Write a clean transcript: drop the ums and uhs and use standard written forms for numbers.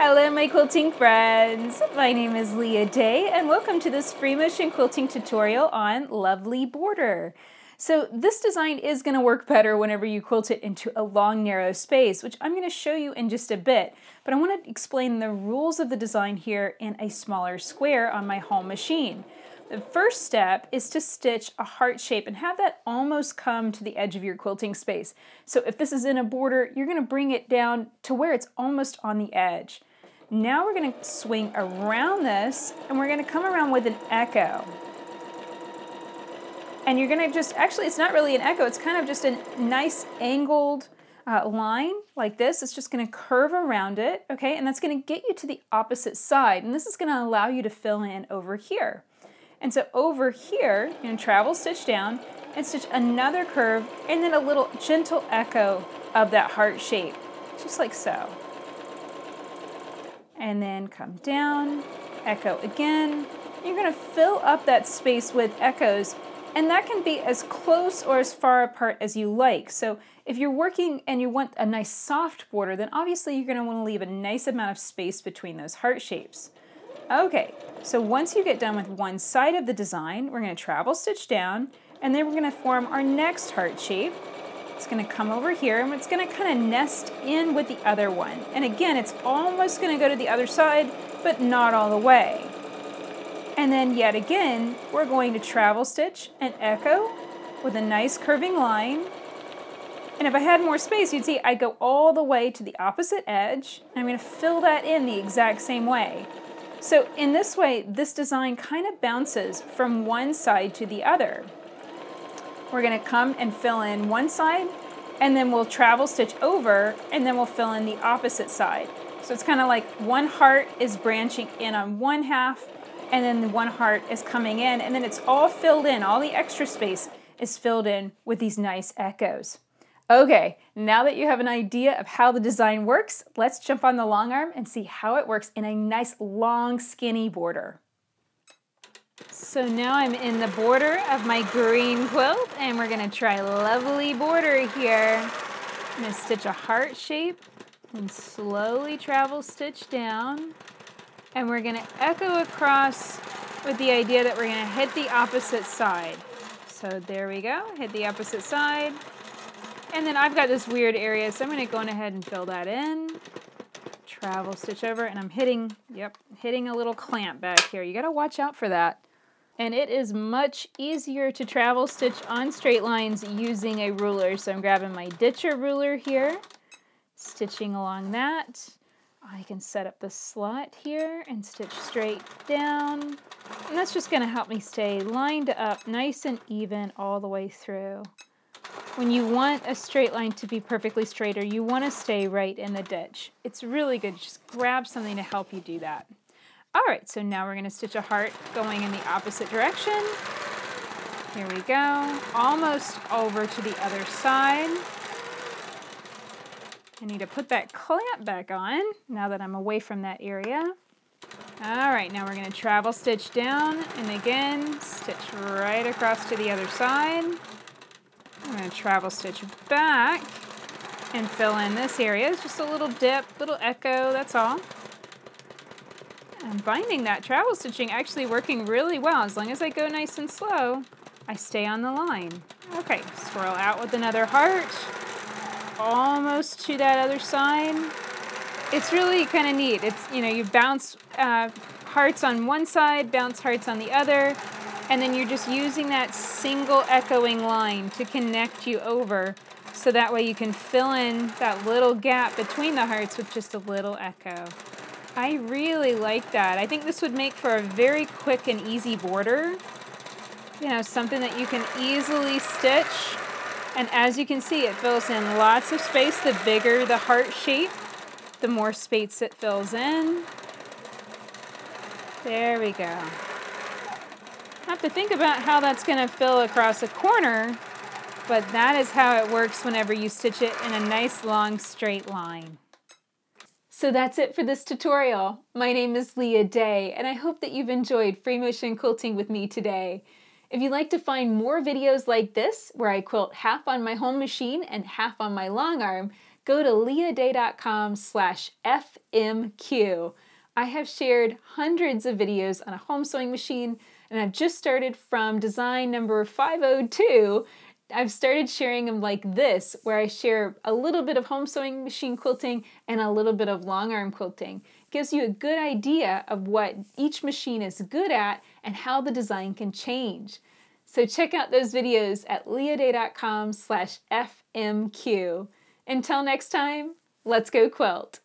Hello my quilting friends, my name is Leah Day and welcome to this free motion quilting tutorial on Lovely Border. So this design is going to work better whenever you quilt it into a long narrow space, which I'm going to show you in just a bit, but I want to explain the rules of the design here in a smaller square on my home machine. The first step is to stitch a heart shape and have that almost come to the edge of your quilting space. So if this is in a border, you're going to bring it down to where it's almost on the edge. Now we're going to swing around this and we're going to come around with an echo. And you're going to just, actually it's not really an echo, it's kind of just a nice angled line like this. It's just going to curve around it, okay? And that's going to get you to the opposite side. And this is going to allow you to fill in over here. And so over here, you're going to travel stitch down and stitch another curve and then a little gentle echo of that heart shape, just like so. And then come down, echo again. You're going to fill up that space with echoes, and that can be as close or as far apart as you like. So if you're working and you want a nice soft border, then obviously you're going to want to leave a nice amount of space between those heart shapes. Okay, so once you get done with one side of the design, we're going to travel stitch down, and then we're going to form our next heart shape. It's going to come over here, and it's going to kind of nest in with the other one. And again, it's almost going to go to the other side, but not all the way. And then yet again, we're going to travel stitch and echo with a nice curving line. And if I had more space, you'd see I'd go all the way to the opposite edge, and I'm going to fill that in the exact same way. So in this way, this design kind of bounces from one side to the other. We're going to come and fill in one side, and then we'll travel stitch over, and then we'll fill in the opposite side. So it's kind of like one heart is branching in on one half, and then the one heart is coming in, and then it's all filled in. All the extra space is filled in with these nice echoes. Okay, now that you have an idea of how the design works, let's jump on the long arm and see how it works in a nice, long, skinny border. So now I'm in the border of my green quilt, and we're gonna try Lovely Border here. I'm gonna stitch a heart shape and slowly travel stitch down. And we're gonna echo across with the idea that we're gonna hit the opposite side. So there we go, hit the opposite side. And then I've got this weird area, so I'm going to go on ahead and fill that in. Travel stitch over, and I'm hitting, hitting a little clamp back here. You got to watch out for that. And it is much easier to travel stitch on straight lines using a ruler. So I'm grabbing my Ditcher Ruler here, stitching along that. I can set up the slot here and stitch straight down. And that's just going to help me stay lined up nice and even all the way through. When you want a straight line to be perfectly straight or you want to stay right in the ditch, it's really good. Just grab something to help you do that. All right, so now we're going to stitch a heart going in the opposite direction. Here we go. Almost over to the other side. I need to put that clamp back on now that I'm away from that area. All right, now we're going to travel stitch down and again, stitch right across to the other side. I'm going to travel stitch back and fill in this area. It's just a little dip, little echo, that's all. I'm finding that travel stitching actually working really well. As long as I go nice and slow, I stay on the line. Okay, swirl out with another heart. Almost to that other side. It's really kind of neat. It's, you know, you bounce hearts on one side, bounce hearts on the other. And then you're just using that single echoing line to connect you over, so that way you can fill in that little gap between the hearts with just a little echo. I really like that. I think this would make for a very quick and easy border. You know, something that you can easily stitch. And as you can see, it fills in lots of space. The bigger the heart shape, the more space it fills in. There we go. I have to think about how that's going to fill across a corner, but that is how it works whenever you stitch it in a nice long straight line. So that's it for this tutorial. My name is Leah Day, and I hope that you've enjoyed free motion quilting with me today. If you'd like to find more videos like this, where I quilt half on my home machine and half on my long arm, go to LeahDay.com/fmq. I have shared hundreds of videos on a home sewing machine, and I've just started from design number 502. I've started sharing them like this, where I share a little bit of home sewing machine quilting and a little bit of long arm quilting. It gives you a good idea of what each machine is good at and how the design can change. So check out those videos at LeahDay.com/fmq. Until next time, let's go quilt!